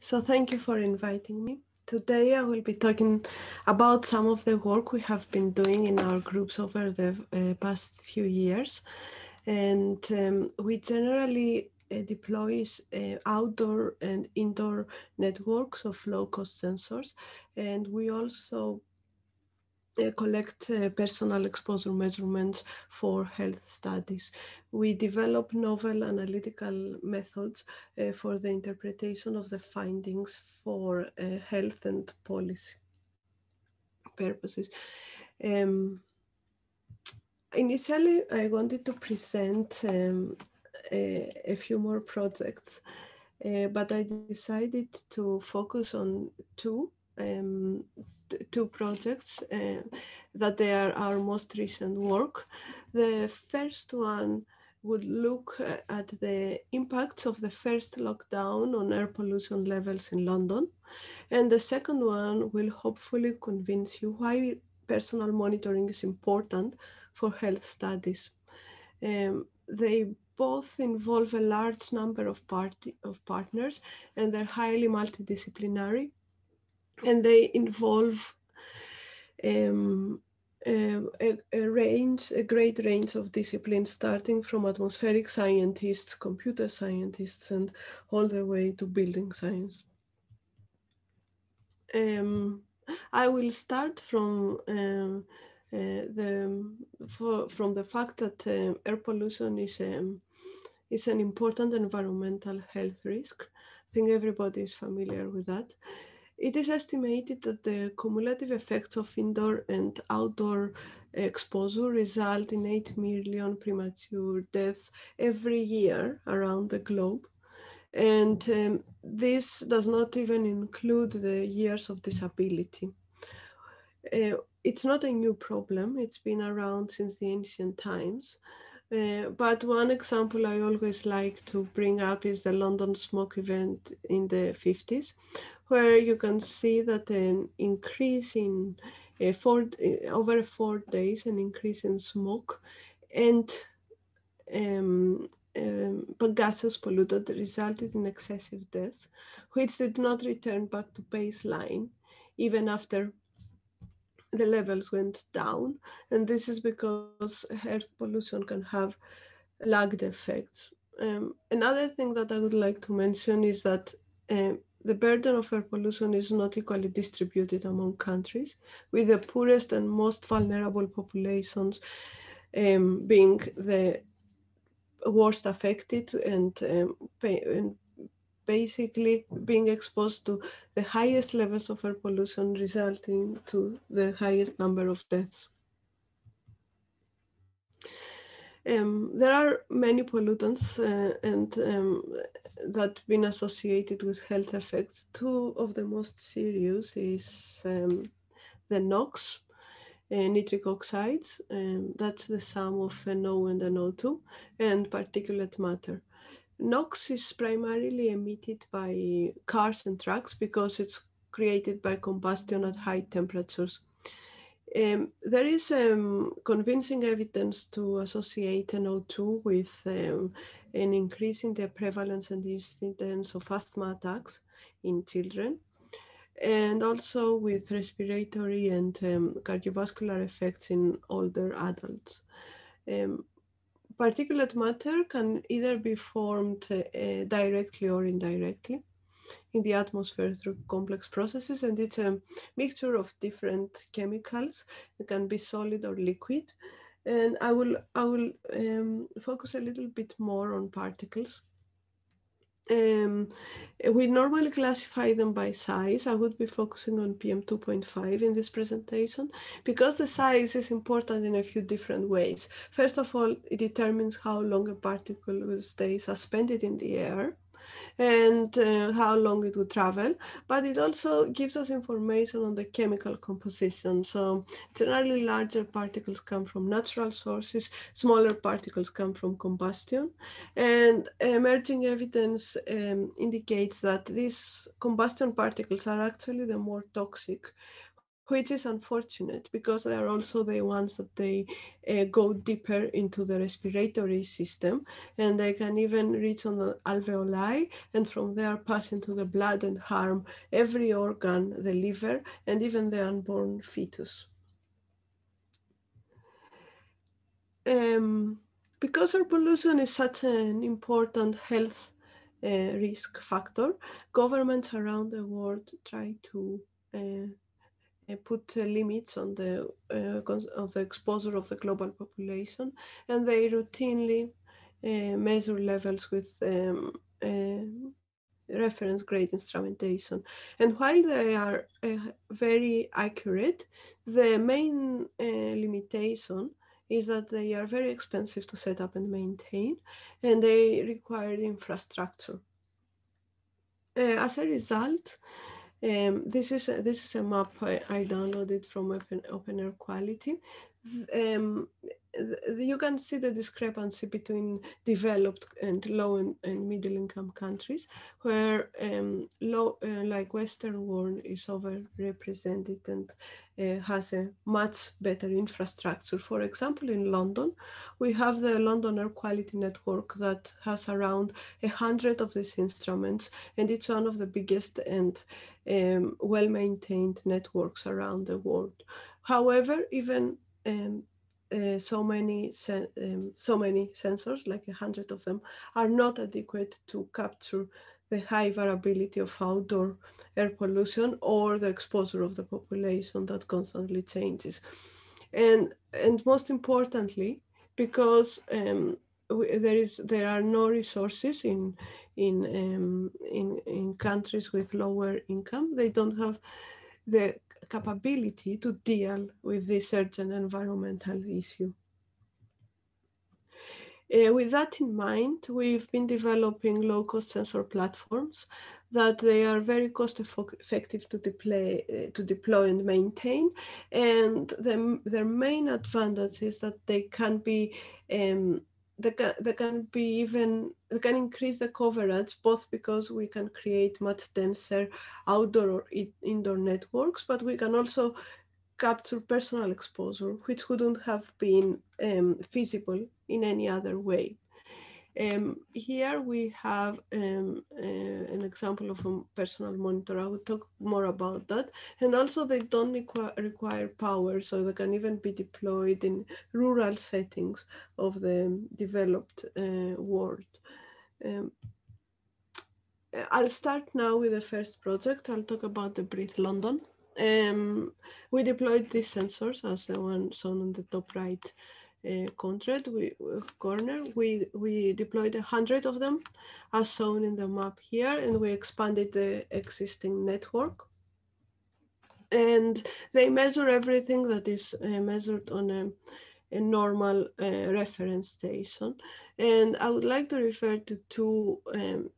So thank you for inviting me. Today I will be talking about some of the work we have been doing in our groups over the past few years. And we generally deploys outdoor and indoor networks of low-cost sensors. And we also collect personal exposure measurements for health studies. We develop novel analytical methods for the interpretation of the findings for health and policy purposes. Initially, I wanted to present a few more projects, but I decided to focus on two projects that they are our most recent work. The first one would look at the impacts of the first lockdown on air pollution levels in London. And the second one will hopefully convince you why personal monitoring is important for health studies. They both involve a large number of partners, and they're highly multidisciplinary. And they involve a great range of disciplines, starting from atmospheric scientists, computer scientists, and all the way to building science. I will start from the fact that air pollution is an important environmental health risk. I think everybody is familiar with that. It is estimated that the cumulative effects of indoor and outdoor exposure result in 8 million premature deaths every year around the globe. And this does not even include the years of disability. It's not a new problem. It's been around since the ancient times. But one example I always like to bring up is the London smoke event in the 50s, where you can see that an increase in over 4 days, an increase in smoke and gases polluted resulted in excessive deaths, which did not return back to baseline even after the levels went down. And this is because air pollution can have lagged effects. Another thing that I would like to mention is that the burden of air pollution is not equally distributed among countries, with the poorest and most vulnerable populations being the worst affected and basically being exposed to the highest levels of air pollution, resulting to the highest number of deaths. There are many pollutants that have been associated with health effects. Two of the most serious is the NOx, nitric oxides. That's the sum of NO and NO2, and particulate matter. NOx is primarily emitted by cars and trucks because it's created by combustion at high temperatures. There is convincing evidence to associate NO2 with an increase in the prevalence and incidence of asthma attacks in children, and also with respiratory and cardiovascular effects in older adults. Particulate matter can either be formed directly or indirectly in the atmosphere through complex processes, and it's a mixture of different chemicals. It can be solid or liquid. And I will focus a little bit more on particles. We normally classify them by size. I would be focusing on PM2.5 in this presentation because the size is important in a few different ways. First of all, it determines how long a particle will stay suspended in the air and how long it would travel, but it also gives us information on the chemical composition. So generally larger particles come from natural sources, smaller particles come from combustion, and emerging evidence indicates that these combustion particles are actually the more toxic, which is unfortunate because they are also the ones that they go deeper into the respiratory system, and they can even reach on the alveoli and from there pass into the blood and harm every organ, the liver, and even the unborn fetus. Because air pollution is such an important health risk factor, governments around the world try to put limits on the exposure of the global population, and they routinely measure levels with reference grade instrumentation. And while they are very accurate, the main limitation is that they are very expensive to set up and maintain, and they require infrastructure. As a result, this is a map I downloaded from Open Air Quality. You can see the discrepancy between developed and low and middle income countries, where low, like Western world, is overrepresented and has a much better infrastructure. For example, in London, we have the London Air Quality Network that has around 100 of these instruments, and it's one of the biggest and well-maintained networks around the world. However, even so many sensors, like 100 of them, are not adequate to capture the high variability of outdoor air pollution or the exposure of the population that constantly changes. And most importantly, because there are no resources in countries with lower income, they don't have the capability to deal with this urgent environmental issue. With that in mind, we've been developing low-cost sensor platforms that they are very cost-effective to deploy and maintain, and their main advantage is that they can be they can increase the coverage, both because we can create much denser outdoor or indoor networks, but we can also capture personal exposure, which wouldn't have been feasible in any other way. Here we have an example of a personal monitor. I will talk more about that. And also they don't require power, so they can even be deployed in rural settings of the developed world. I'll start now with the first project. I'll talk about the Breathe London. We deployed these sensors as the one shown on the top right corner. We deployed 100 of them, as shown in the map here, and we expanded the existing network. And they measure everything that is measured on a normal reference station. And I would like to refer to two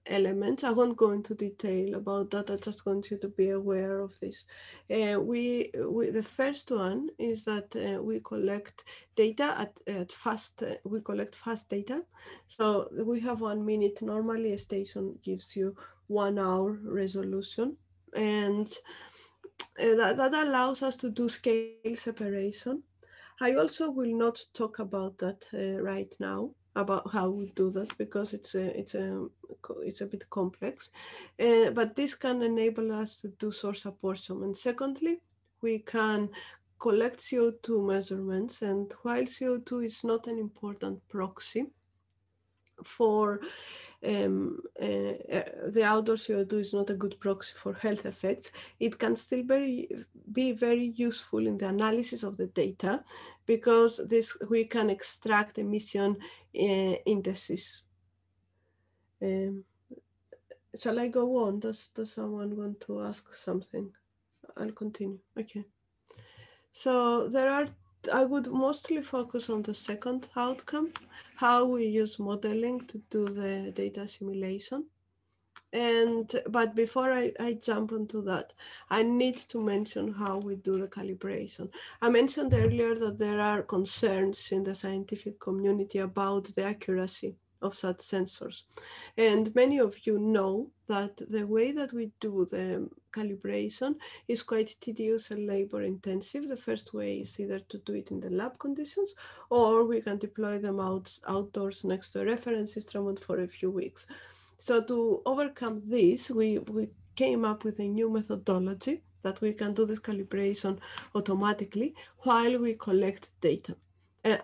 elements. I won't go into detail about that. I just want you to be aware of this. The first one is that we collect data fast data. So we have 1 minute. Normally a station gives you 1 hour resolution, and that allows us to do scale separation. I also will not talk about that right now, about how we do that, because it's a bit complex, but this can enable us to do source apportionment. Secondly, we can collect CO2 measurements, and while CO2 is not an important proxy for the outdoor CO2 is not a good proxy for health effects, it can still be very useful in the analysis of the data, because we can extract emission indices. Shall I go on? Does someone want to ask something? I'll continue. Okay. So I would mostly focus on the second outcome, how we use modeling to do the data simulation. But before I jump into that, I need to mention how we do the calibration. I mentioned earlier that there are concerns in the scientific community about the accuracy of such sensors. And many of you know that the way that we do the calibration is quite tedious and labor intensive. The first way is either to do it in the lab conditions, or we can deploy them outdoors next to a reference instrument for a few weeks. So to overcome this, we came up with a new methodology that we can do this calibration automatically while we collect data.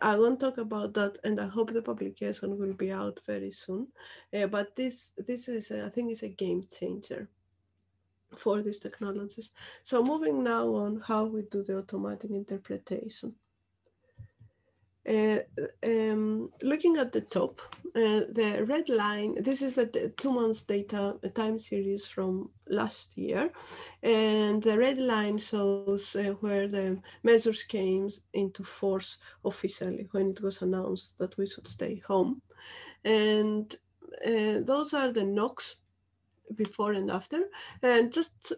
I won't talk about that, and I hope the publication will be out very soon. But this is, I think, is a game changer for these technologies. So moving now on how we do the automatic interpretation. Looking at the top, the red line, this is the 2 months data time series from last year, and the red line shows where the measures came into force officially when it was announced that we should stay home. And those are the NOx before and after, and just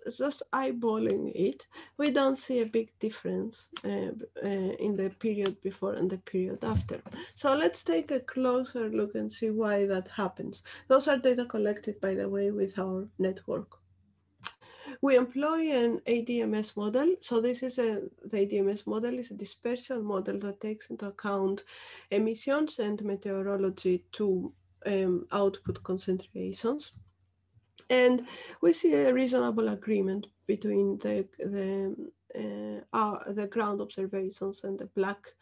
eyeballing it, we don't see a big difference in the period before and the period after. So let's take a closer look and see why that happens. Those are data collected, by the way, with our network. We employ an ADMS model. So this is the ADMS model is a dispersion model that takes into account emissions and meteorology to output concentrations. And we see a reasonable agreement between the ground observations and the black,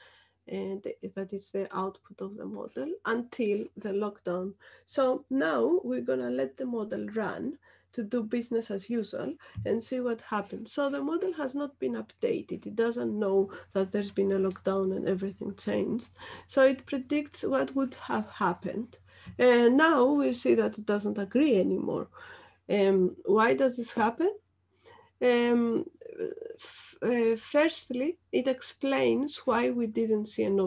and that is the output of the model until the lockdown. So now we're going to let the model run to do business as usual and see what happens. So the model has not been updated. It doesn't know that there's been a lockdown and everything changed. So it predicts what would have happened. And now we see that it doesn't agree anymore. Why does this happen? Firstly, it explains why we didn't see an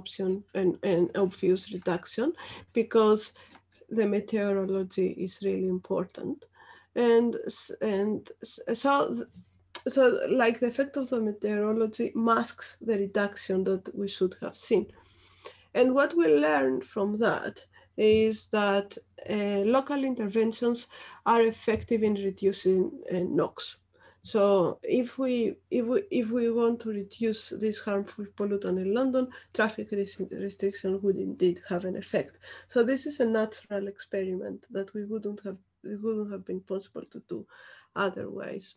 obvious reduction, because the meteorology is really important. And so like the effect of the meteorology masks the reduction that we should have seen. And what we learned from that is that local interventions are effective in reducing NOx. So if we want to reduce this harmful pollutant in London, traffic restriction would indeed have an effect. So this is a natural experiment that it wouldn't have been possible to do otherwise.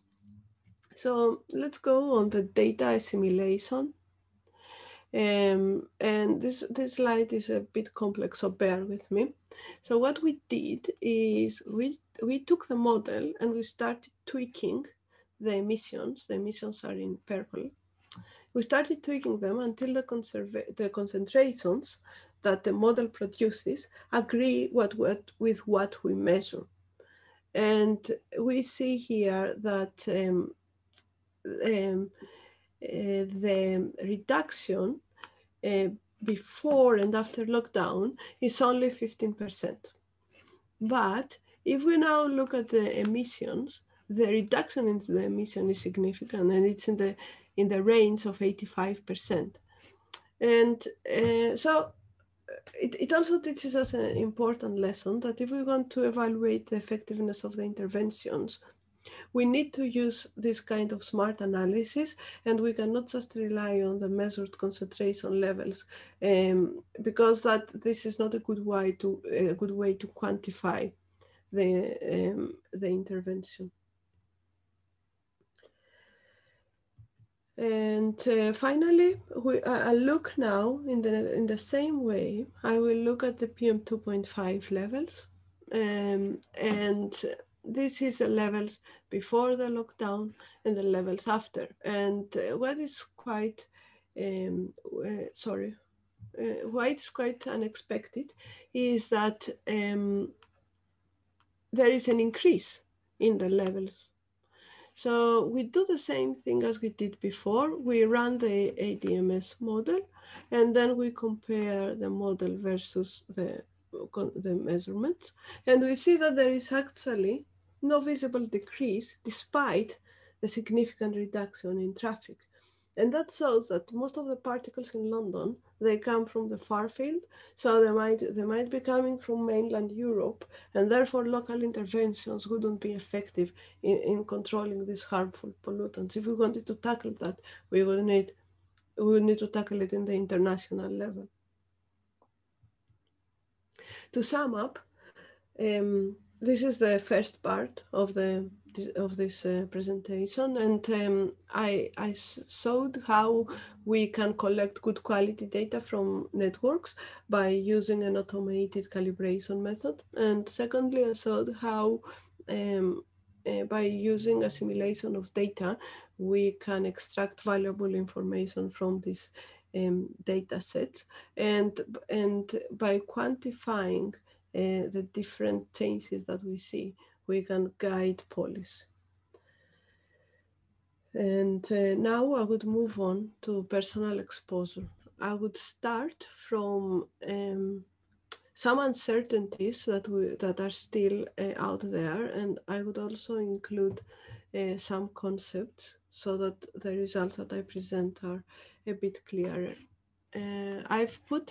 So let's go on the data assimilation. And this slide is a bit complex, so bear with me. So what we did is we took the model and we started tweaking the emissions. The emissions are in purple. We started tweaking them until the concentrations that the model produces agree with what we measure. And we see here that the reduction before and after lockdown is only 15%. But if we now look at the emissions, the reduction in the emission is significant, and it's in the range of 85%. And so it also teaches us an important lesson that if we want to evaluate the effectiveness of the interventions, we need to use this kind of smart analysis, and we cannot just rely on the measured concentration levels, because this is not a good way to quantify the intervention. And finally, I look now in the same way. I will look at the PM2.5 levels, and this is the levels before the lockdown and the levels after. And why it's quite unexpected is that there is an increase in the levels. So we do the same thing as we did before. We run the ADMS model, and then we compare the model versus the measurements, and we see that there is actually no visible decrease despite the significant reduction in traffic. And that shows that most of the particles in London, they come from the far field. So they might be coming from mainland Europe, and therefore local interventions wouldn't be effective in controlling these harmful pollutants. If we wanted to tackle that, we would need to tackle it in the international level. To sum up, this is the first part of this presentation, and I showed how we can collect good quality data from networks by using an automated calibration method. And secondly, I showed how by using assimilation of data, we can extract valuable information from this data set, and by quantifying the different changes that we see, we can guide policy. And now I would move on to personal exposure. I would start from some uncertainties that are still out there, and I would also include some concepts so that the results that I present are a bit clearer. I've put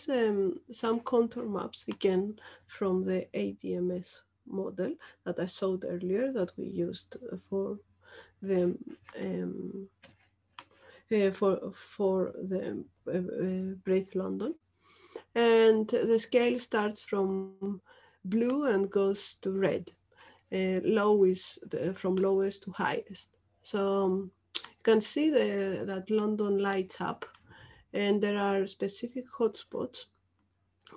some contour maps again from the ADMS model that I showed earlier, that we used for the Breathe London, and the scale starts from blue and goes to red. Low is from lowest to highest. So you can see that London lights up, and there are specific hotspots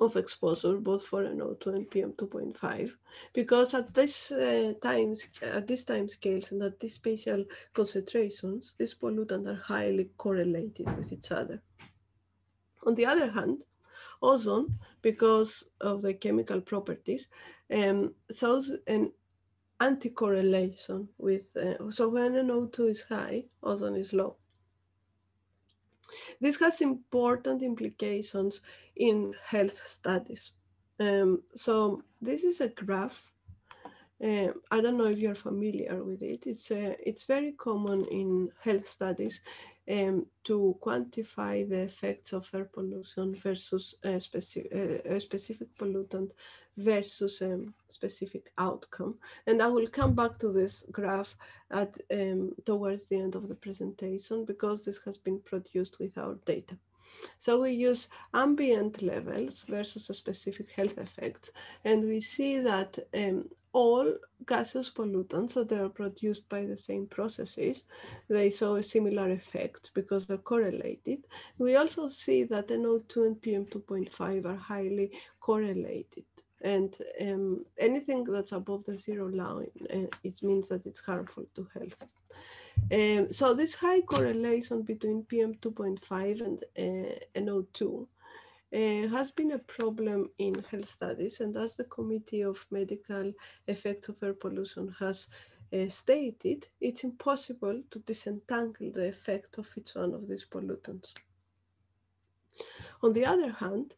of exposure, both for NO2 and PM2.5, because at these time scales and at these spatial concentrations, these pollutants are highly correlated with each other. On the other hand, ozone, because of the chemical properties, shows an anti-correlation with, so when NO2 is high, ozone is low. This has important implications in health studies. So this is a graph. I don't know if you're familiar with it. It's very common in health studies to quantify the effects of air pollution versus a specific pollutant versus a specific outcome. And I will come back to this graph at towards the end of the presentation, because this has been produced with our data. So we use ambient levels versus a specific health effect, and we see that all gaseous pollutants, so they are produced by the same processes, they show a similar effect because they're correlated. We also see that NO2 and PM2.5 are highly correlated, and anything that's above the zero line, it means that it's harmful to health. So this high correlation between PM2.5 and NO2 has been a problem in health studies, and as the Committee of Medical Effects of Air Pollution has stated, it's impossible to disentangle the effect of each one of these pollutants. On the other hand,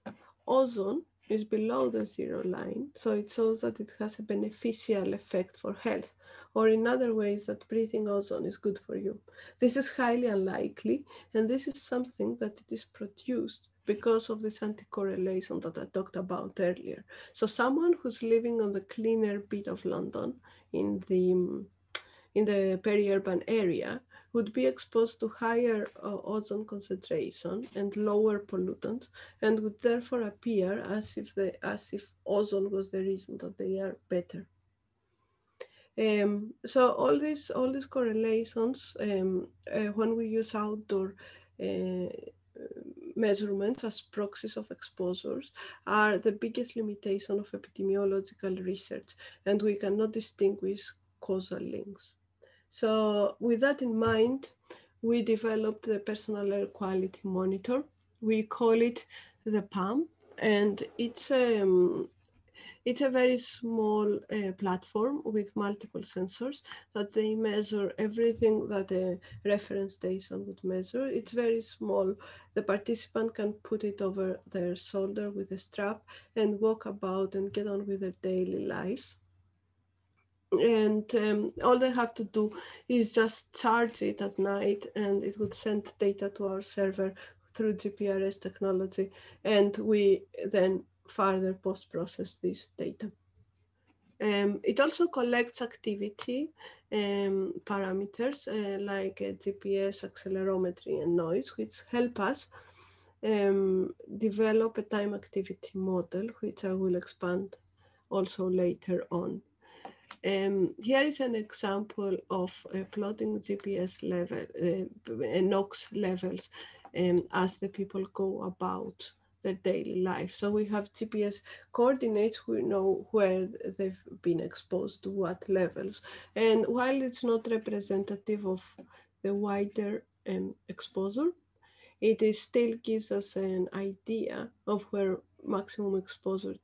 ozone is below the zero line, so it shows that it has a beneficial effect for health, or in other ways that breathing ozone is good for you. This is highly unlikely, and this is something that it is produced because of this anti-correlation that I talked about earlier. So someone who's living on the cleaner bit of London in the peri-urban area would be exposed to higher ozone concentration and lower pollutants, and would therefore appear as if ozone was the reason that they are better. So all these correlations, when we use outdoor measurements as proxies of exposures, are the biggest limitation of epidemiological research, and we cannot distinguish causal links. So with that in mind, we developed the personal air quality monitor. We call it the PAM, and it's a very small platform with multiple sensors that they measure everything that a reference station would measure. It's very small. The participant can put it over their shoulder with a strap and walk about and get on with their daily lives. And all they have to do is just charge it at night, and it would send data to our server through GPRS technology, and we then further post-process this data. It also collects activity parameters like GPS, accelerometry, and noise, which help us develop a time activity model, which I will expand also later on. Here is an example of plotting GPS level, NOx levels as the people go about their daily life. So we have GPS coordinates, we know where they've been exposed to what levels. And while it's not representative of the wider exposure, it is still gives us an idea of where maximum exposure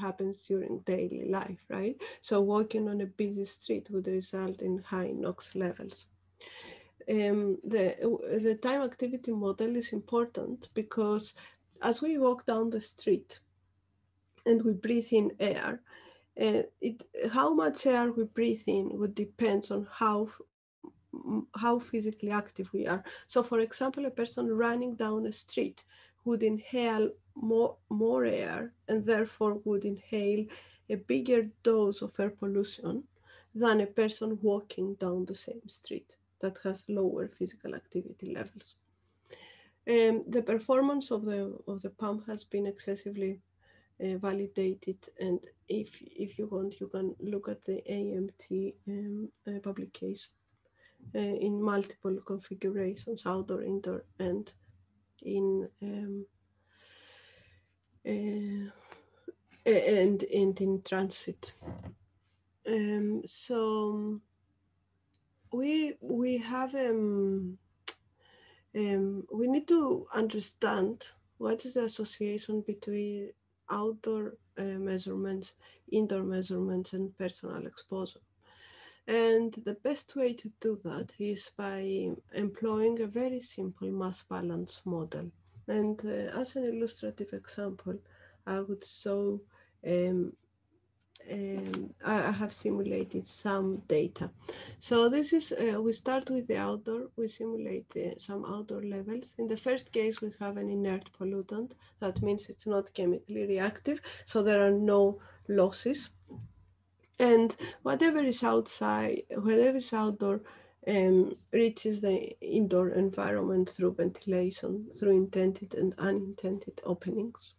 happens during daily life, right? So walking on a busy street would result in high NOx levels. The time activity model is important because as we walk down the street and we breathe in air, how much air we breathe in would depend on how physically active we are. So for example, a person running down a street would inhale more air and therefore would inhale a bigger dose of air pollution than a person walking down the same street that has lower physical activity levels. The performance of the pump has been excessively validated, and if you want, you can look at the AMT publication in multiple configurations, outdoor, indoor, and in transit. So we have we need to understand what is the association between outdoor measurements, indoor measurements, and personal exposure. And the best way to do that is by employing a very simple mass balance model. And as an illustrative example, I would show, I have simulated some data. So this is, we start with the outdoor, we simulate some outdoor levels. In the first case, we have an inert pollutant. That means it's not chemically reactive, so there are no losses. And whatever is outside, whatever is outdoor, reaches the indoor environment through ventilation, through intended and unintended openings.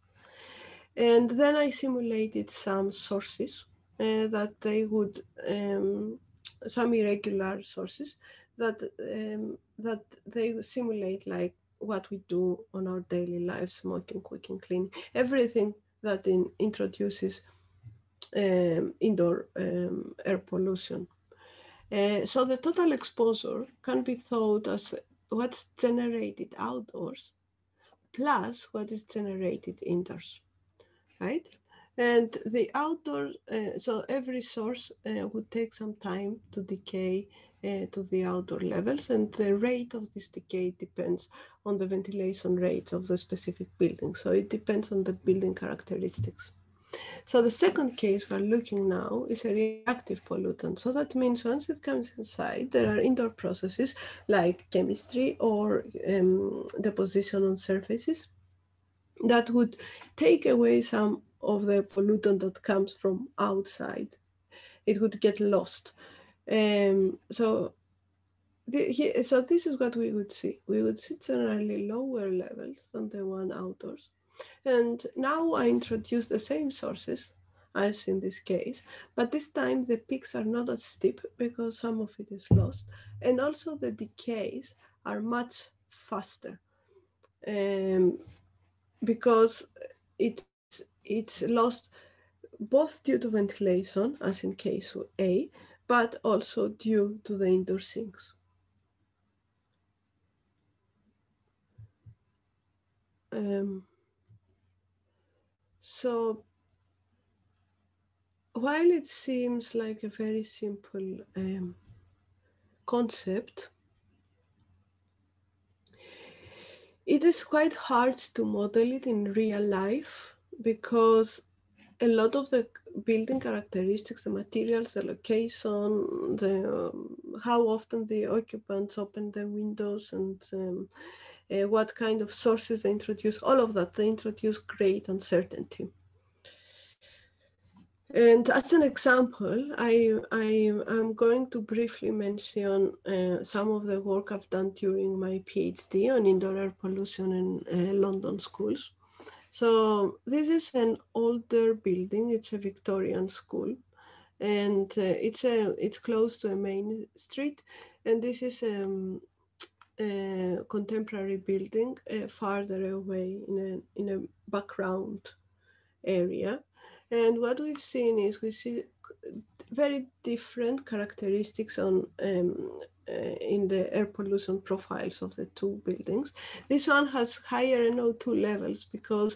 And then I simulated some sources that they would, some irregular sources that they simulate, like what we do on our daily lives, smoking, cooking, cleaning, everything that introduces indoor air pollution. So the total exposure can be thought as what's generated outdoors plus what is generated indoors, right? And the outdoor, so every source would take some time to decay to the outdoor levels, and the rate of this decay depends on the ventilation rates of the specific building. So it depends on the building characteristics. So the second case we're looking now is a reactive pollutant. So that means once it comes inside, there are indoor processes like chemistry or deposition on surfaces that would take away some of the pollutant that comes from outside. It would get lost. So this is what we would see. We would see generally lower levels than the one outdoors. And now I introduce the same sources as in this case, but this time the peaks are not as steep because some of it is lost. And also the decays are much faster because it's lost both due to ventilation, as in case A, but also due to the indoor sinks. So while it seems like a very simple concept, it is quite hard to model it in real life because a lot of the building characteristics, the materials, the location, the, how often the occupants open the windows, and what kind of sources they introduce, all of that, they introduce great uncertainty. And as an example, I'm going to briefly mention some of the work I've done during my PhD on indoor air pollution in London schools. So this is an older building. It's a Victorian school, and it's close to a main street. And this is a contemporary building farther away in a background area. And what we've seen is we see very different characteristics on in the air pollution profiles of the two buildings. This one has higher NO2 levels because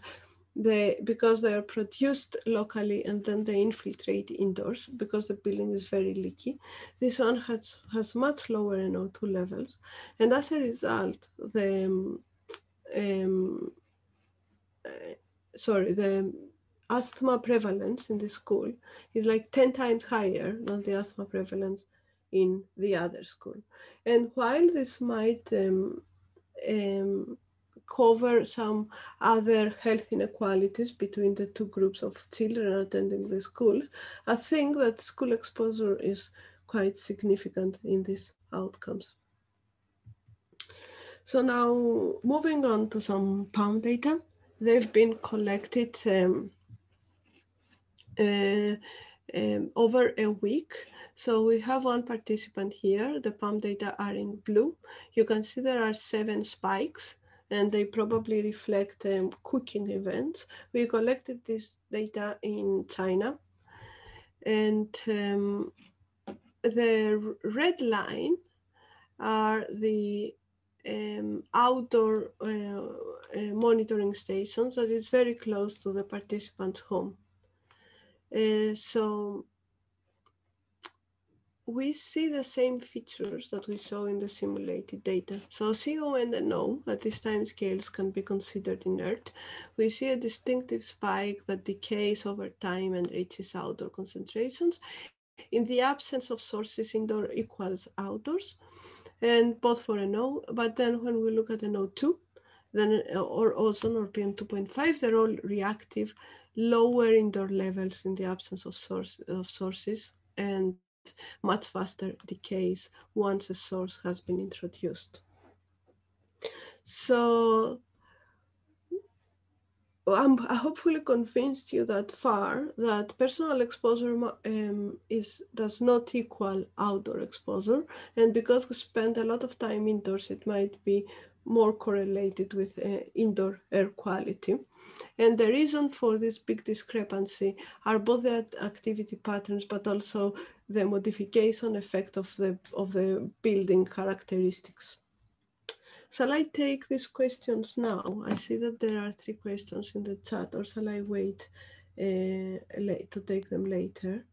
they are produced locally and then they infiltrate indoors because the building is very leaky. This one has much lower NO2 levels, and as a result, the asthma prevalence in this school is like 10 times higher than the asthma prevalence in the other school. And while this might cover some other health inequalities between the two groups of children attending the school, I think that school exposure is quite significant in these outcomes. So now moving on to some PAM data. They've been collected over a week. So we have one participant here. The PAM data are in blue. You can see there are 7 spikes, and they probably reflect cooking events. We collected this data in China. And the red line are the outdoor monitoring stations that is very close to the participant's home. So we see the same features that we saw in the simulated data. So CO and NO at these time scales can be considered inert. We see a distinctive spike that decays over time and reaches outdoor concentrations. In the absence of sources, indoor equals outdoors, and both for NO, but then when we look at NO2, then or ozone or PM2.5, they're all reactive, lower indoor levels in the absence of sources, and much faster decays once a source has been introduced. So I hopefully convinced you that far that personal exposure does not equal outdoor exposure, and because we spend a lot of time indoors, it might be more correlated with indoor air quality. And the reason for this big discrepancy are both the activity patterns, but also the modification effect of the building characteristics. Shall I take these questions now? I see that there are 3 questions in the chat, or shall I wait to take them later?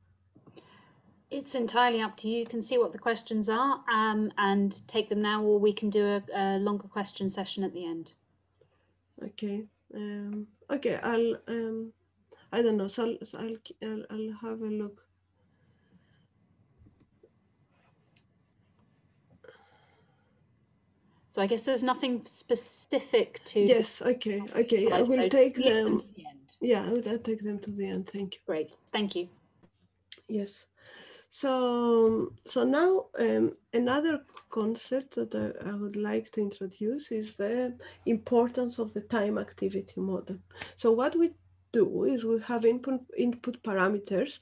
It's entirely up to you. You can see what the questions are and take them now, or we can do a longer question session at the end. Okay. Okay. I'll. I don't know. So I'll have a look. So I guess there's nothing specific to. Yes. Okay. Okay. I will take them to the end. Yeah, I'll take them to the end. Thank you. Great. Thank you. Yes. So now another concept that I would like to introduce is the importance of the time activity model. So what we do is we have input parameters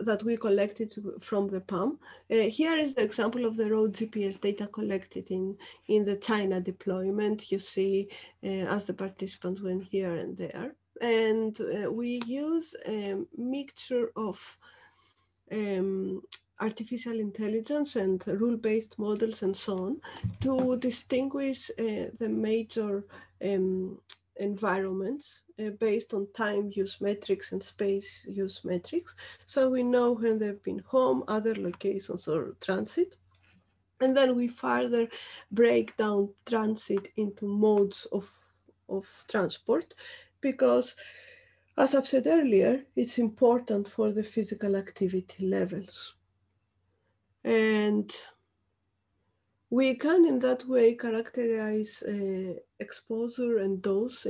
that we collected from the PAM. Here is the example of the road GPS data collected in the China deployment. You see as the participants went here and there. And we use a mixture of artificial intelligence and rule-based models and so on to distinguish the major environments based on time use metrics and space use metrics. So we know when they've been home, other locations, or transit. And then we further break down transit into modes of transport, because As I've said earlier, it's important for the physical activity levels. And we can, in that way, characterize exposure and dose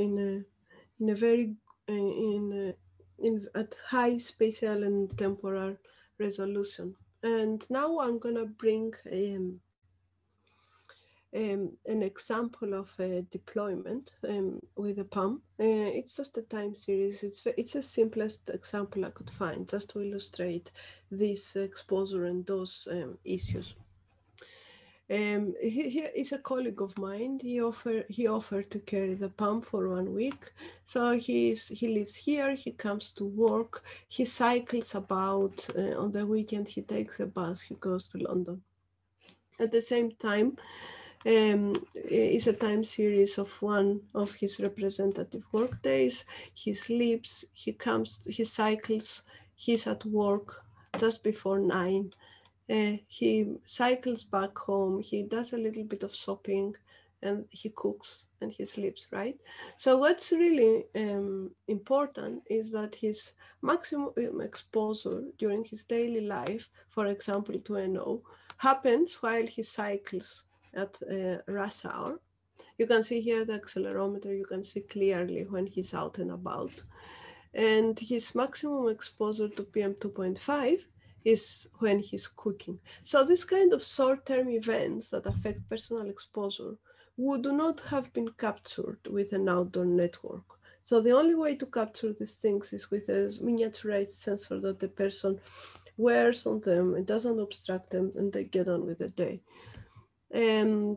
at high spatial and temporal resolution. And now I'm going to bring an example of a deployment with a PAM. It's just a time series. It's the simplest example I could find just to illustrate this exposure and dose issues. Here is a colleague of mine. He offered to carry the PAM for 1 week. So he lives here. He comes to work. He cycles about. On the weekend, he takes a bus. He goes to London. At the same time, is a time series of one of his representative work days. He sleeps, he comes, he cycles, he's at work just before 9. He cycles back home, he does a little bit of shopping, and he cooks and he sleeps, right? So what's really important is that his maximum exposure during his daily life, for example, to NO, happens while he cycles at rush hour. You can see here the accelerometer, you can see clearly when he's out and about. And his maximum exposure to PM2.5 is when he's cooking. So this kind of short-term events that affect personal exposure would not have been captured with an outdoor network. So the only way to capture these things is with a miniaturized sensor that the person wears on them, it doesn't obstruct them, and they get on with the day. And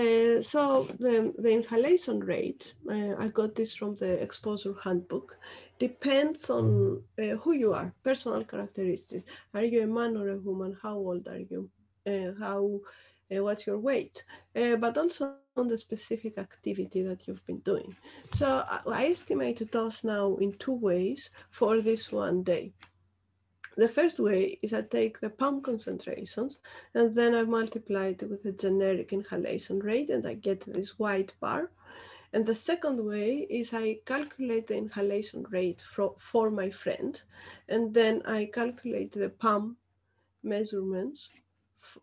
so the inhalation rate, I got this from the exposure handbook, depends on who you are, personal characteristics. Are you a man or a woman? How old are you? What's your weight? But also on the specific activity that you've been doing. So I estimate the dose now in 2 ways for this 1 day. The first way is I take the PAM concentrations and then I multiply it with the generic inhalation rate and I get this white bar. And the second way is I calculate the inhalation rate for my friend and then I calculate the PAM measurements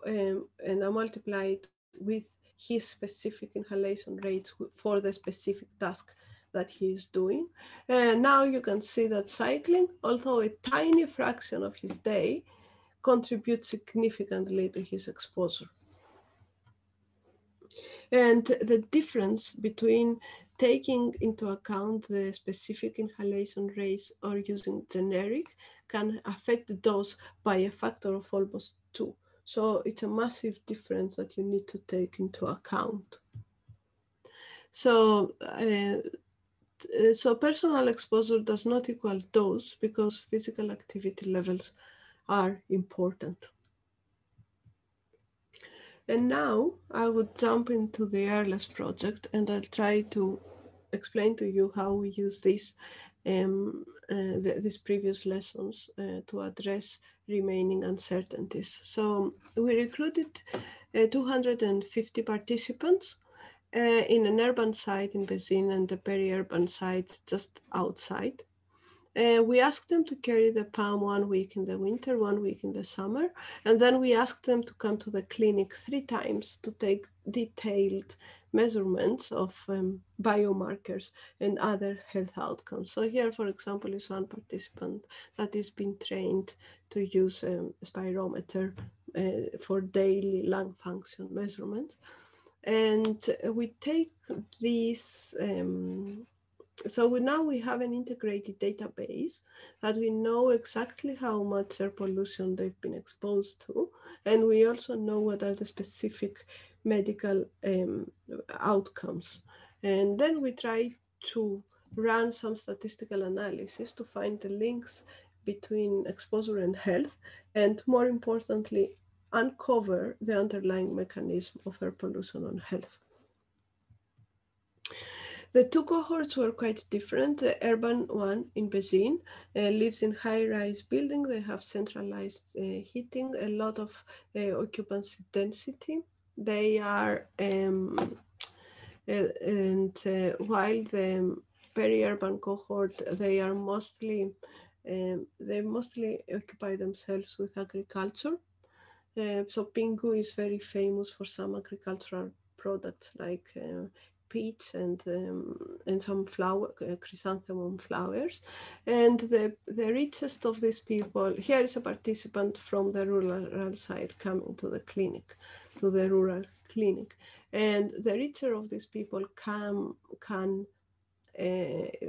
and I multiply it with his specific inhalation rates for the specific task that he is doing. And now you can see that cycling, although a tiny fraction of his day, contributes significantly to his exposure. And the difference between taking into account the specific inhalation rates or using generic can affect the dose by a factor of almost 2. So it's a massive difference that you need to take into account. So personal exposure does not equal dose because physical activity levels are important. And now I would jump into the Airless project and I'll try to explain to you how we use these previous lessons to address remaining uncertainties. So we recruited 250 participants in an urban site in Beijing and the peri-urban site just outside. We asked them to carry the PAM 1 week in the winter, 1 week in the summer, and then we asked them to come to the clinic 3 times to take detailed measurements of biomarkers and other health outcomes. So here, for example, is one participant that has been trained to use a spirometer for daily lung function measurements. And we take these, so now we have an integrated database that we know exactly how much air pollution they've been exposed to. And we also know what are the specific medical outcomes. And then we try to run some statistical analysis to find the links between exposure and health, and more importantly, uncover the underlying mechanism of air pollution on health. The 2 cohorts were quite different. The urban one in Beijing lives in high-rise buildings. They have centralized heating, a lot of occupancy density. They are, while the peri-urban cohort, they are mostly, occupy themselves with agriculture. So Pingu is very famous for some agricultural products like peach and some flower, chrysanthemum flowers. And the richest of these people, here is a participant from the rural side coming to the clinic, to the rural clinic. And the richer of these people can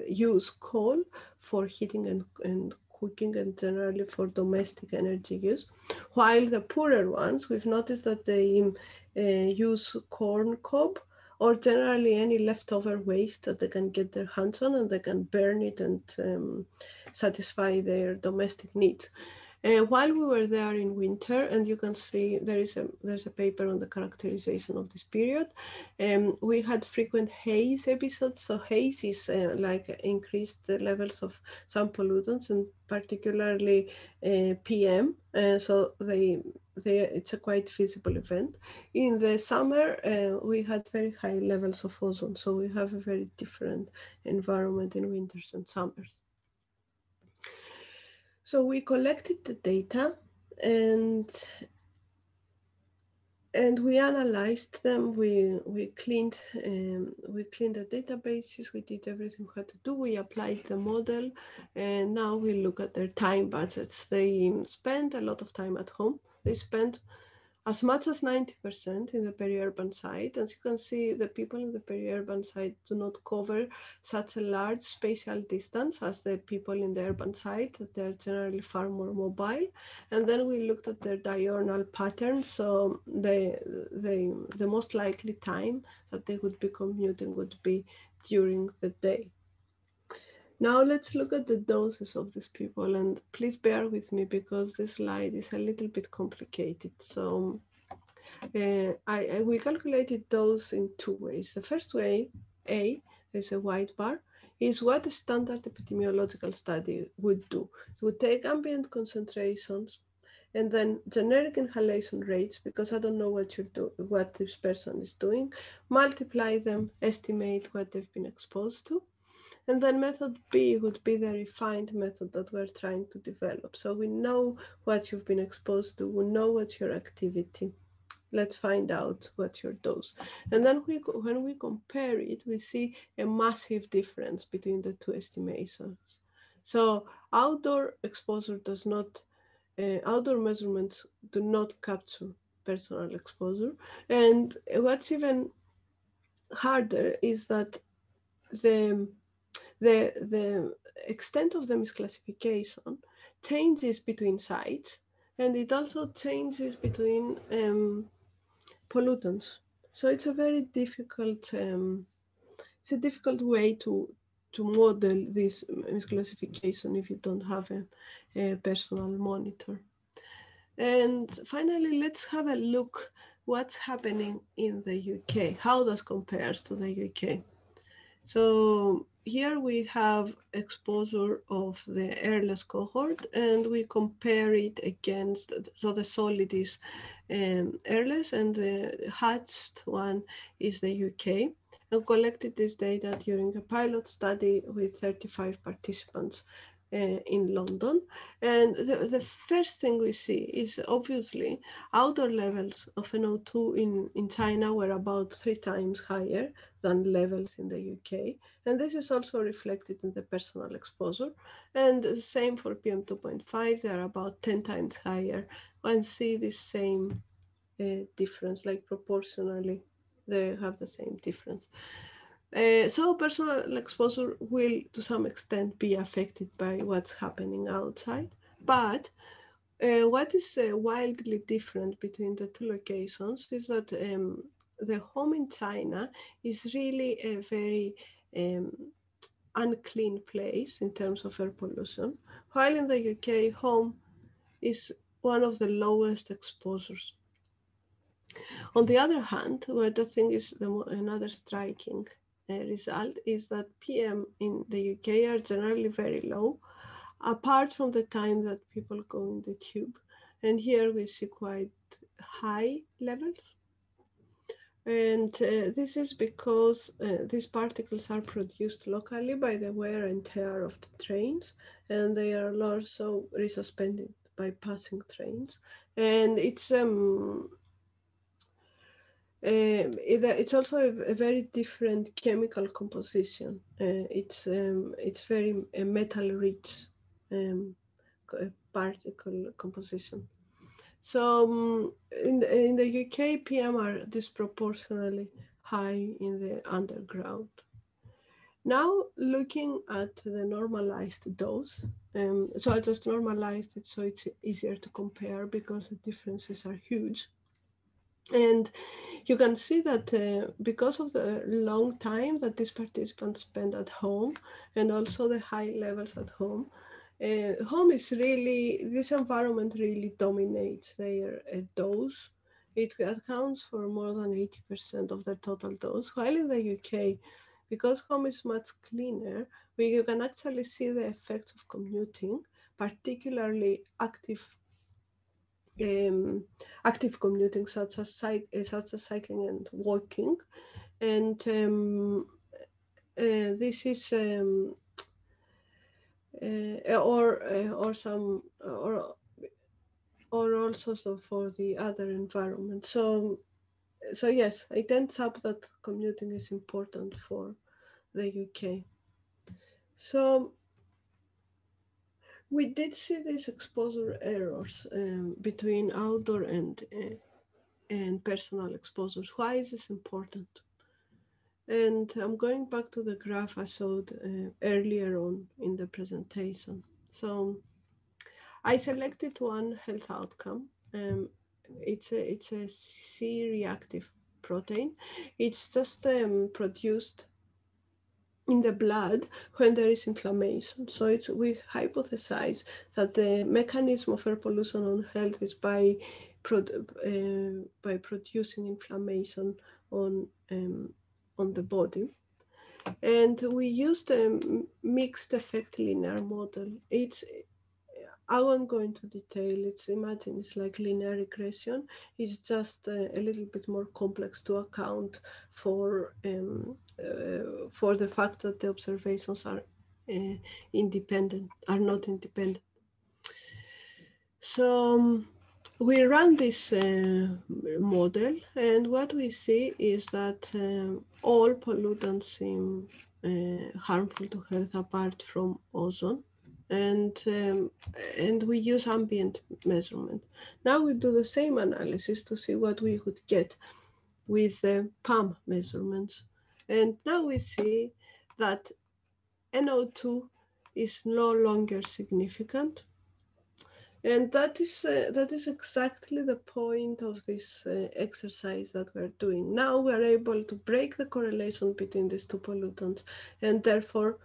use coal for heating and cooking and generally for domestic energy use, while the poorer ones, we've noticed that they use corn cob or generally any leftover waste that they can get their hands on, and they can burn it and satisfy their domestic needs. While we were there in winter, and you can see there's a paper on the characterization of this period, we had frequent haze episodes. So haze is like increased the levels of some pollutants, and particularly PM. So it's a quite visible event. In the summer, we had very high levels of ozone. So we have a very different environment in winters and summers. So we collected the data and we analyzed them. We cleaned the databases. We did everything we had to do. We applied the model, and now we look at their time budgets. They spend a lot of time at home. They spend as much as 90% in the peri-urban side. As you can see, the people in the peri-urban side do not cover such a large spatial distance as the people in the urban side. They're generally far more mobile. And then we looked at their diurnal patterns. So the most likely time that they would be commuting would be during the day. Now let's look at the doses of these people, and please bear with me because this slide is a little bit complicated. So we calculated dose in two ways. The first way, A, is a white bar, is what a standard epidemiological study would do. It would take ambient concentrations and then generic inhalation rates, because I don't know what this person is doing, multiply them, estimate what they've been exposed to. And then method B would be the refined method that we're trying to develop. So we know what you've been exposed to, we know what's your activity. Let's find out what's your dose. And then when we compare it, we see a massive difference between the two estimations. So outdoor exposure does not, outdoor measurements do not capture personal exposure. And what's even harder is that the extent of the misclassification changes between sites, and it also changes between pollutants. So it's a very difficult, it's a difficult way to model this misclassification if you don't have a personal monitor. And finally, let's have a look what's happening in the UK, how this compares to the UK. So here we have exposure of the Airless cohort, and we compare it against, so the solid is Airless and the hatched one is the UK. We collected this data during a pilot study with 35 participants in London. And the first thing we see is obviously outdoor levels of NO2 in China were about 3 times higher than levels in the UK. And this is also reflected in the personal exposure. And the same for PM2.5, they're about 10 times higher. And see the same difference, like proportionally, they have the same difference. So personal exposure will, to some extent, be affected by what's happening outside. But what is wildly different between the two locations is that the home in China is really a very unclean place in terms of air pollution, while in the UK, home is one of the lowest exposures. On the other hand, what I think is another striking result is that PM in the UK are generally very low, apart from the time that people go in the tube. And here we see quite high levels. And this is because these particles are produced locally by the wear and tear of the trains, and they are also resuspended by passing trains. And it's also a very different chemical composition. It's very metal-rich particle composition. So in the UK, PM are disproportionately high in the underground. Now looking at the normalized dose, so I just normalized it so it's easier to compare because the differences are huge. And you can see that because of the long time that these participants spend at home and also the high levels at home, home is really, this environment really dominates their dose. It accounts for more than 80% of their total dose, while in the UK, because home is much cleaner, you can actually see the effects of commuting, particularly active commuting, such as cycling and walking. And this is or also so for the other environment. So yes, it ends up that commuting is important for the UK. So we did see these exposure errors between outdoor and personal exposures. Why is this important? And I'm going back to the graph I showed earlier on in the presentation. So I selected one health outcome. It's a C-reactive protein. It's just produced in the blood when there is inflammation. So we hypothesize that the mechanism of air pollution on health is by producing inflammation on the body. And we used a mixed effect linear model. I won't go into detail. It's like linear regression. It's just a little bit more complex to account for the fact that the observations are not independent. So we run this model, and what we see is that all pollutants seem harmful to health apart from ozone. And we use ambient measurement. Now we do the same analysis to see what we would get with the PAM measurements. And now we see that NO2 is no longer significant. And that is exactly the point of this exercise that we're doing. Now we're able to break the correlation between these two pollutants and therefore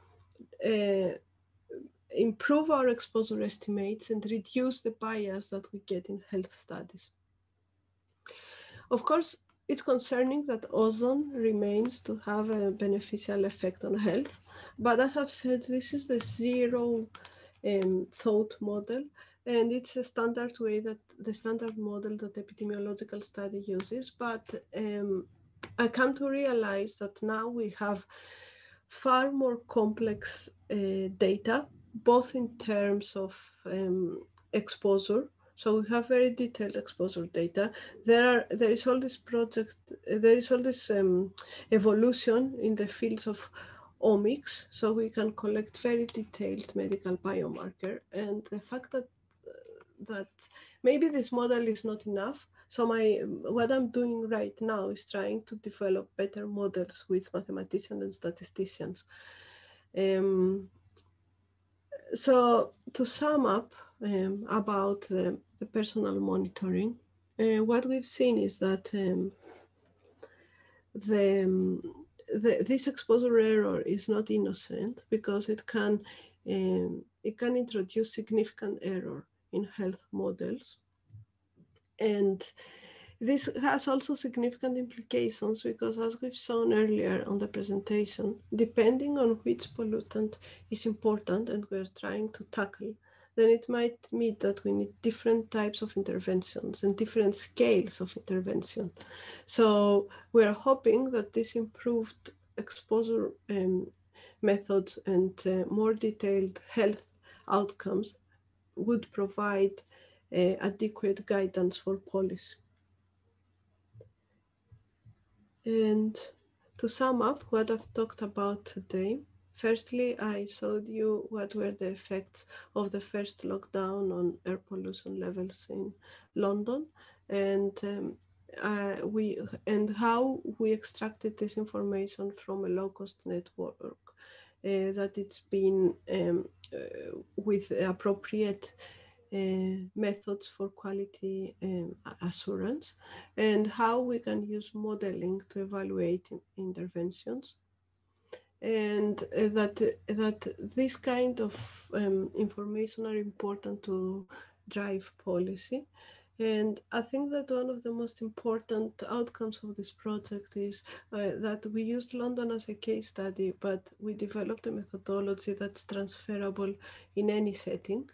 improve our exposure estimates and reduce the bias that we get in health studies. Of course, it's concerning that ozone remains to have a beneficial effect on health, but as I've said, this is the zero thought model, and it's a standard way that the standard model that epidemiological study uses, but I come to realize that now we have far more complex data, both in terms of exposure. So we have very detailed exposure data. There is all this evolution in the fields of omics. So we can collect very detailed medical biomarker. And the fact that maybe this model is not enough. So what I'm doing right now is trying to develop better models with mathematicians and statisticians. So to sum up about the personal monitoring, what we've seen is that this exposure error is not innocent because it can introduce significant error in health models. And this has also significant implications because, as we've shown earlier on the presentation, depending on which pollutant is important and we're trying to tackle, then it might mean that we need different types of interventions and different scales of intervention. So we're hoping that this improved exposure methods and more detailed health outcomes would provide adequate guidance for policy. And to sum up what I've talked about today, firstly, I showed you what were the effects of the first lockdown on air pollution levels in London, and how we extracted this information from a low-cost network that it's been with appropriate methods for quality assurance, and how we can use modeling to evaluate interventions. And that this kind of information are important to drive policy. And I think that one of the most important outcomes of this project is that we used London as a case study, but we developed a methodology that's transferable in any setting.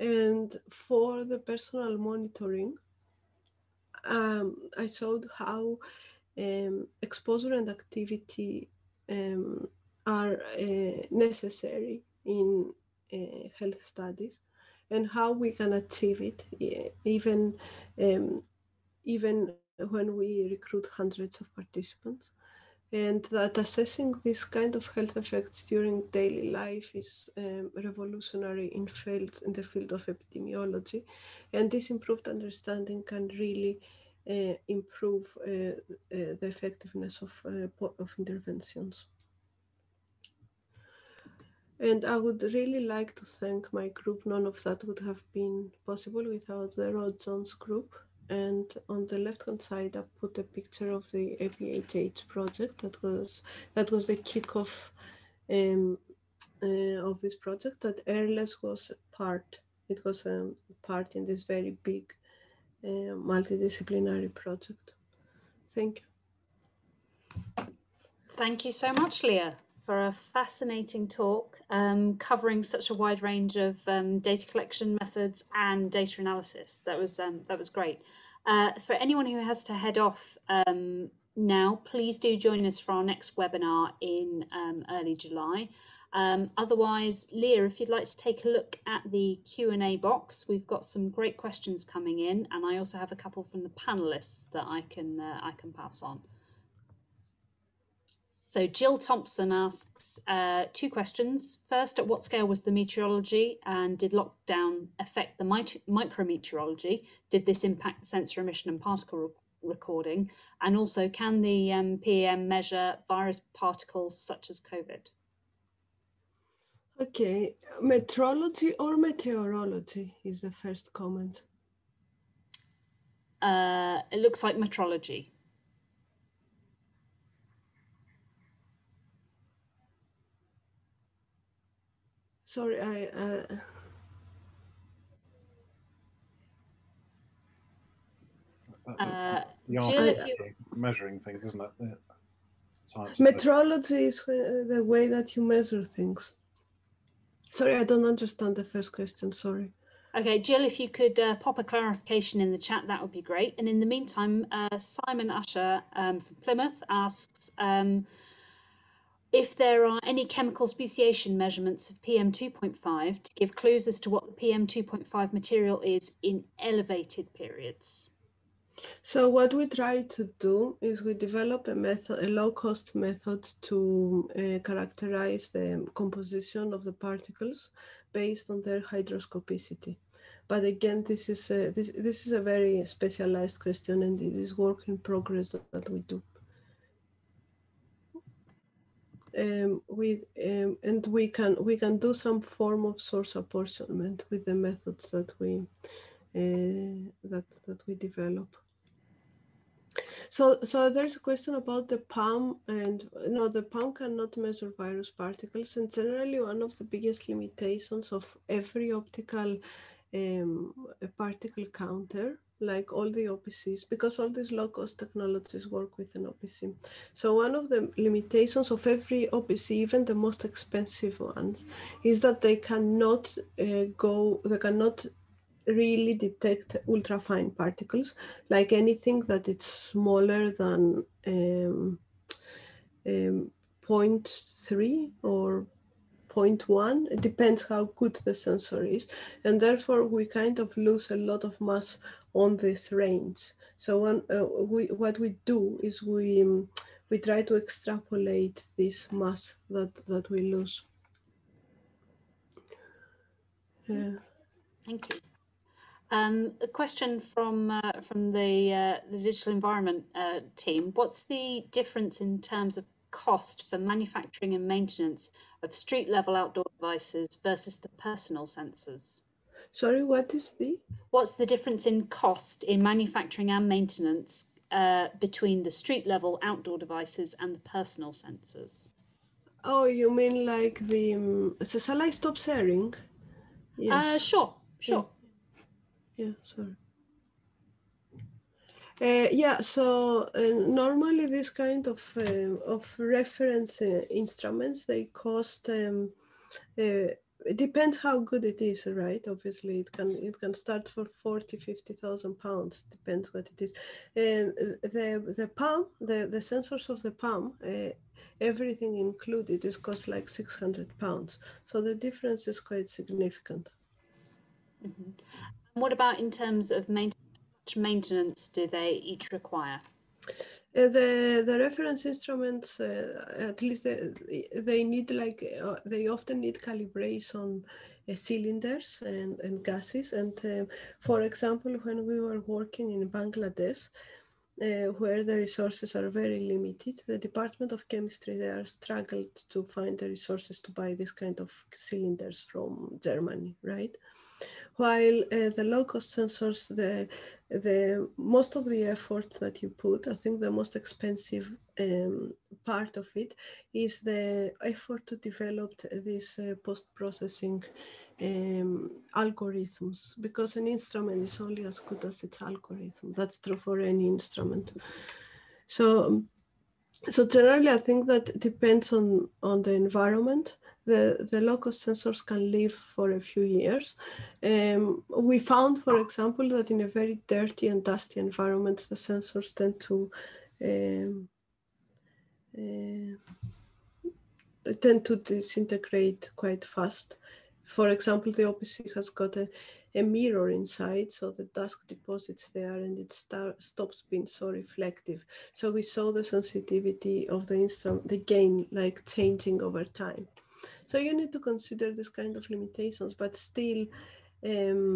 And for the personal monitoring, I showed how exposure and activity are necessary in health studies, and how we can achieve it even when we recruit hundreds of participants, and that assessing this kind of health effects during daily life is revolutionary in the field of epidemiology, and this improved understanding can really improve the effectiveness of interventions. And I would really like to thank my group. None of that would have been possible without the Rod Jones group. And on the left-hand side, I put a picture of the APHH project that was the kickoff of this project. That Airless was part. It was a part in this very big multidisciplinary project. Thank you. Thank you so much, Leah, for a fascinating talk covering such a wide range of data collection methods and data analysis. That was great. For anyone who has to head off now, please do join us for our next webinar in early July. Otherwise, Leah, if you'd like to take a look at the Q&A box, we've got some great questions coming in, and I also have a couple from the panelists that I can pass on. So Jill Thompson asks two questions. First, at what scale was the meteorology, and did lockdown affect the micrometeorology? Did this impact sensor emission and particle recording? And also, can the PM measure virus particles such as COVID? Okay, metrology or meteorology is the first comment. It looks like metrology. Sorry, measuring things, isn't it? Metrology is the way that you measure things. Sorry, I don't understand the first question, sorry. Okay, Jill, if you could pop a clarification in the chat, that would be great. And in the meantime, Simon Usher from Plymouth asks if there are any chemical speciation measurements of PM2.5 to give clues as to what the PM2.5 material is in elevated periods. So what we try to do is we develop a method, a low-cost method to characterize the composition of the particles based on their hygroscopicity. But again, this is a very specialized question, and it is work in progress that we do. We can do some form of source apportionment with the methods that we develop. So there's a question about the PAM, and no, the PAM cannot measure virus particles, and generally one of the biggest limitations of every optical a particle counter, like all the OPCs, because all these low-cost technologies work with an OPC. So one of the limitations of every OPC, even the most expensive ones, is that they cannot cannot really detect ultrafine particles, like anything that it's smaller than 0.3 or 0.1, it depends how good the sensor is, and therefore we kind of lose a lot of mass on this range. So what we do is we try to extrapolate this mass that we lose. Yeah. Thank you. A question from the digital environment team. What's the difference in terms of cost for manufacturing and maintenance of street level outdoor devices versus the personal sensors? Sorry, what's the difference in cost in manufacturing and maintenance between the street level outdoor devices and the personal sensors? Oh, you mean like the so shall I stop sharing? Yes. Sure. Yeah, sorry. Normally this kind of reference instruments, they cost, it depends how good it is, right? Obviously, it can start for 40, 50,000 pounds, depends what it is. And the PAM, the sensors of the PAM, everything included, is cost like 600 pounds. So the difference is quite significant. Mm-hmm. And what about in terms of maintenance? Which maintenance do they each require? The reference instruments, at least they need, like they often need calibration on cylinders and gases. And for example, when we were working in Bangladesh, where the resources are very limited, the Department of Chemistry there struggled to find the resources to buy this kind of cylinders from Germany, right? While the low-cost sensors, the most of the effort that you put, I think the most expensive part of it is the effort to develop these post-processing algorithms, because an instrument is only as good as its algorithm. That's true for any instrument. So generally, I think that depends on the environment. The low-cost sensors can live for a few years. We found, for example, that in a very dirty and dusty environment, the sensors tend to disintegrate quite fast. For example, the OPC has got a mirror inside, so the dust deposits there and it stops being so reflective. So we saw the sensitivity of the instrument, the gain, like changing over time. So you need to consider this kind of limitations, but still, and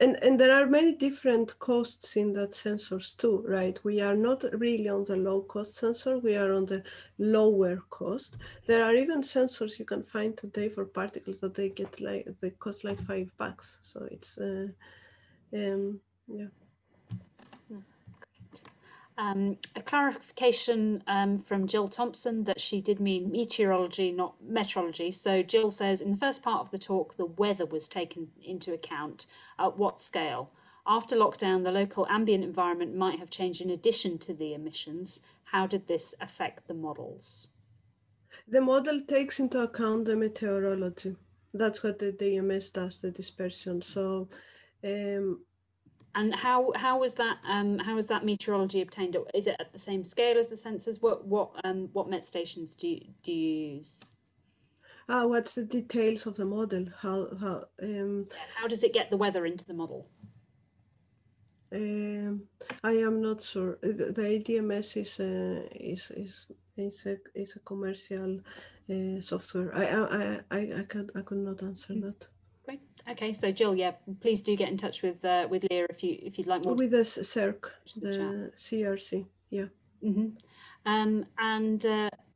there are many different costs in that sensors too, right? We are not really on the low cost sensor, we are on the lower cost. There are even sensors you can find today for particles that they get like, they cost like $5. So it's, yeah. A clarification from Jill Thompson that she did mean meteorology, not metrology. So Jill says, in the first part of the talk, the weather was taken into account. At what scale? After lockdown, the local ambient environment might have changed in addition to the emissions. How did this affect the models? The model takes into account the meteorology. That's what the ADMS does, the dispersion. So. And how is that meteorology obtained? Is it at the same scale as the sensors? What met stations do you use? What's the details of the model? How does it get the weather into the model? I am not sure. The ADMS is a commercial software. I could not answer that. Great. Okay, so Jill, yeah, please do get in touch with Leah if you'd like more. With us, CERC, the CRC, yeah. Mm-hmm.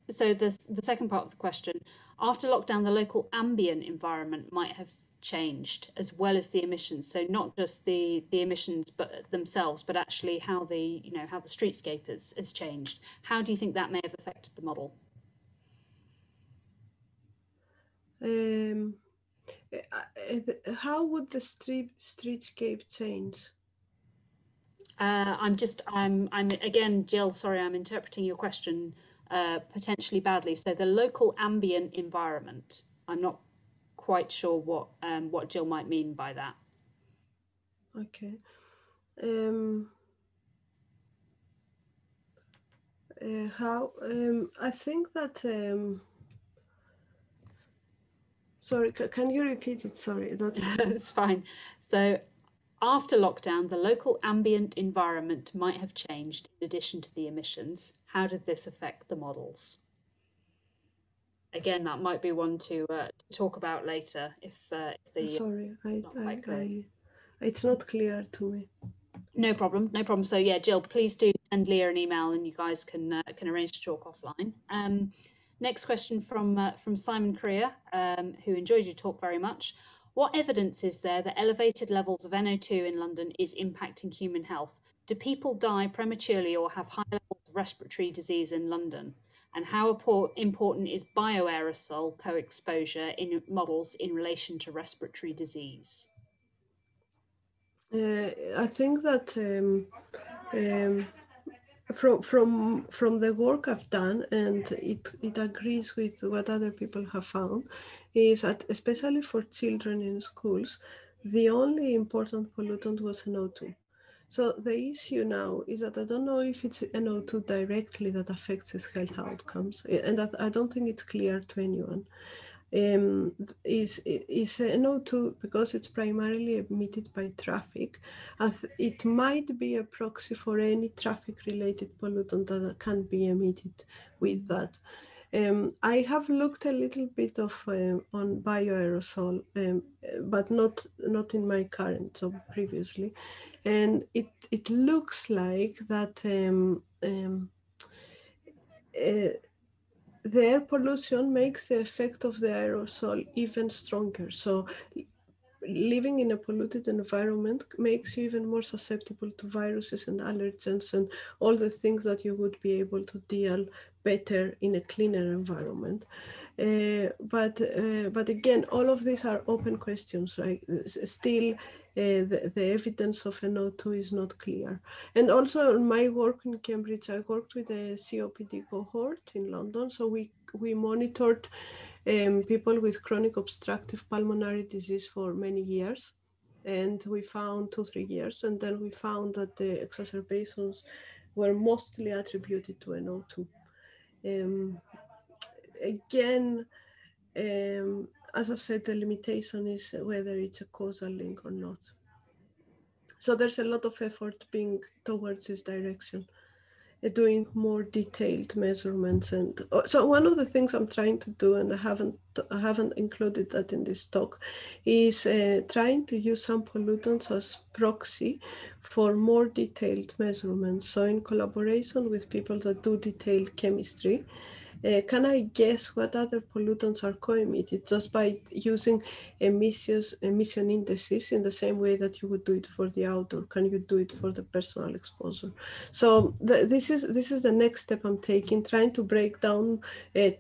So the second part of the question: after lockdown, the local ambient environment might have changed as well as the emissions. So not just the emissions, but themselves, but actually how the streetscape has changed. How do you think that may have affected the model? How would the streetscape change? I'm again, Jill, sorry, I'm interpreting your question potentially badly. So the local ambient environment, I'm not quite sure what Jill might mean by that. Okay. I think that. Sorry, can you repeat it? Sorry, that's fine. So, after lockdown, the local ambient environment might have changed in addition to the emissions. How did this affect the models? Again, that might be one to talk about later. It's not clear to me. No problem, no problem. So yeah, Jill, please do send Leah an email, and you guys can arrange to talk offline. Next question from Simon Creer, who enjoyed your talk very much. What evidence is there that elevated levels of NO2 in London is impacting human health? Do people die prematurely or have high levels of respiratory disease in London? And how important is bioaerosol co-exposure in models in relation to respiratory disease? I think that from the work I've done, and it agrees with what other people have found, is that especially for children in schools, the only important pollutant was NO2. So the issue now is that I don't know if it's NO2 directly that affects his health outcomes, and that I don't think it's clear to anyone. Is NO2, because it's primarily emitted by traffic, it might be a proxy for any traffic-related pollutant that can be emitted with that. I have looked a little bit on bioaerosol, but not in my current job previously, and it looks like that. The air pollution makes the effect of the aerosol even stronger. So living in a polluted environment makes you even more susceptible to viruses and allergens and all the things that you would be able to deal better in a cleaner environment. But again, all of these are open questions, right? Still, the evidence of NO2 is not clear. And also in my work in Cambridge, I worked with a COPD cohort in London. So we monitored people with chronic obstructive pulmonary disease for many years. And we found 2-3 years. And then we found that the exacerbations were mostly attributed to NO2. As I've said, the limitation is whether it's a causal link or not. So there's a lot of effort being towards this direction, doing more detailed measurements. And so one of the things I'm trying to do, and I haven't included that in this talk, is trying to use some pollutants as proxy for more detailed measurements. So in collaboration with people that do detailed chemistry, can I guess what other pollutants are co-emitted just by using emission indices in the same way that you would do it for the outdoor? Can you do it for the personal exposure? So this is the next step I'm taking, trying to break down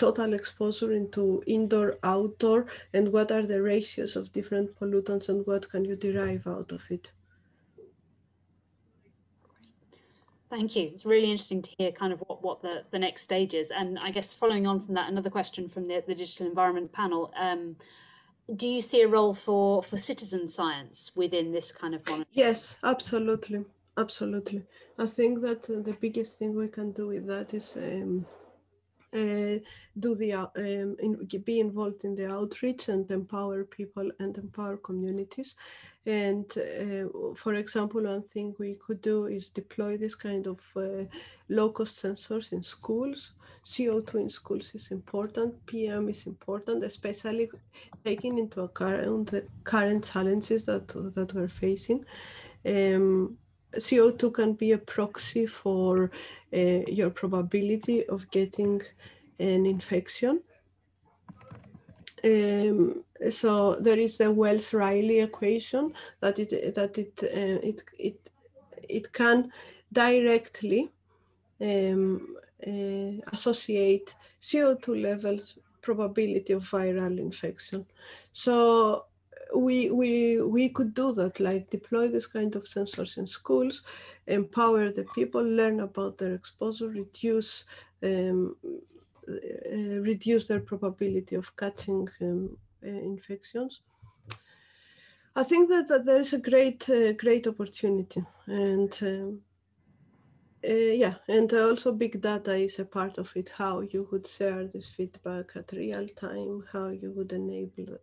total exposure into indoor, outdoor, and what are the ratios of different pollutants and what can you derive out of it. Thank you. It's really interesting to hear kind of what the next stage is. And I guess following on from that, another question from the digital environment panel. Do you see a role for citizen science within this kind of monitoring? Yes, absolutely. Absolutely. I think that the biggest thing we can do with that is be involved in the outreach and empower people and empower communities. And for example, one thing we could do is deploy this kind of low-cost sensors in schools. CO2 in schools is important, PM is important, especially taking into account the current challenges that we're facing. CO2 can be a proxy for your probability of getting an infection. So there is the Wells-Riley equation that it can directly associate CO2 levels probability of viral infection. So we could do that, like deploy this kind of sensors in schools, empower the people, learn about their exposure, reduce their probability of catching infections. I think that, there is a great, great opportunity, and yeah, and also big data is a part of it. How you would share this feedback at real time, how you would enable,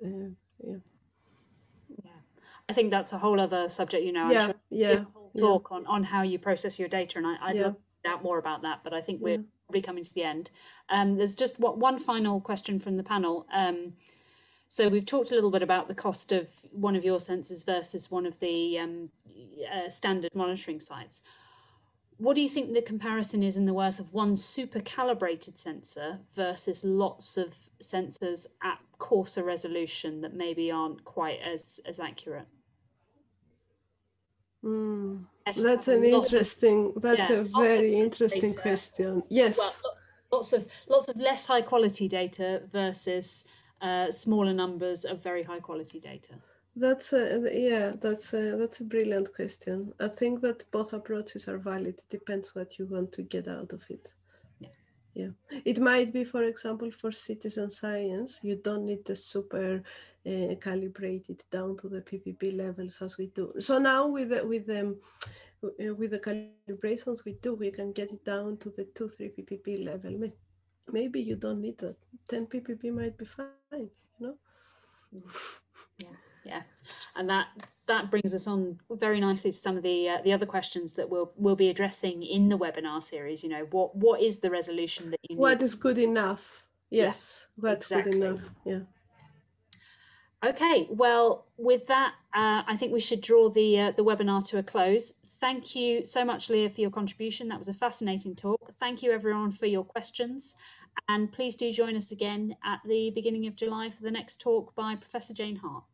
yeah. I think that's a whole other subject, you know. Yeah, I'm sure talk on how you process your data, and I'd love to find out more about that. But I think we're probably coming to the end. There's just one final question from the panel. So we've talked a little bit about the cost of one of your sensors versus one of the standard monitoring sites. What do you think the comparison is in the worth of one super calibrated sensor versus lots of sensors at coarser resolution that maybe aren't quite as accurate? Mm, that's an interesting, a very interesting question. Yes. Well, lots of less high quality data versus smaller numbers of very high quality data? That's that's a brilliant question. I think that both approaches are valid. It depends what you want to get out of it. It might be, for example, for citizen science, you don't need the super calibrated down to the ppb levels as we do. So now with the calibrations we do, we can get it down to the 2-3 ppb level. Maybe you don't need that. 10 ppb might be fine, you know? Yeah. And that brings us on very nicely to some of the other questions that we'll be addressing in the webinar series. You know, what is the resolution that you need? What is good enough? Yes, what's good enough? Yeah. Okay, well, with that, I think we should draw the webinar to a close. Thank you so much, Leah, for your contribution. That was a fascinating talk. Thank you, everyone, for your questions. And please do join us again at the beginning of July for the next talk by Professor Jane Hart.